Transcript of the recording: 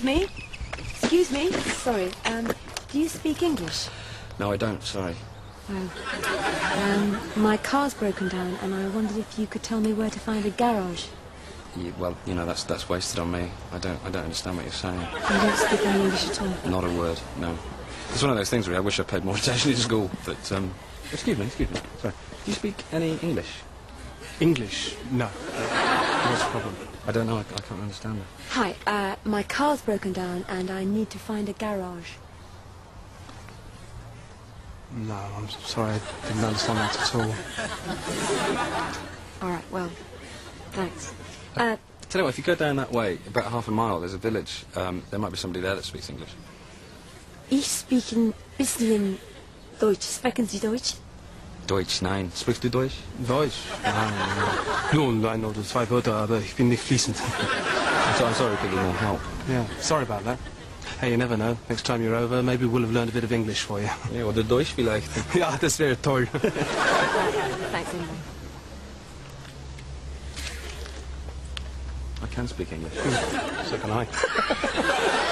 Excuse me. Sorry, do you speak English? No, I don't, sorry. Oh. My car's broken down and I wondered if you could tell me where to find a garage. Yeah, well, you know, that's wasted on me. I don't understand what you're saying. You don't speak any English at all? Not a word, no. It's one of those things where I wish I paid more attention to school, but, excuse me, sorry. Do you speak any English? English? No. What's the problem? I don't know, I can't understand it. Hi, my car's broken down and I need to find a garage. No, I'm sorry, I didn't understand that at all. All right, well, thanks. Tell you what, if you go down that way, about half a mile, there's a village. There might be somebody there that speaks English. Ich spreche ein bisschen Deutsch. Sprechen Sie Deutsch? Deutsch, nein. Sprichst du Deutsch? Deutsch? Nein. Nun, no, 1 oder 2 Wörter, aber ich bin nicht fließend. I'm sorry, could you more help? Yeah, sorry about that. Hey, you never know. Next time you're over, maybe we'll have learned a bit of English for you. Yeah, oder Deutsch vielleicht. Ja, das wäre toll. Thanks, anyway. I can speak English. So can I.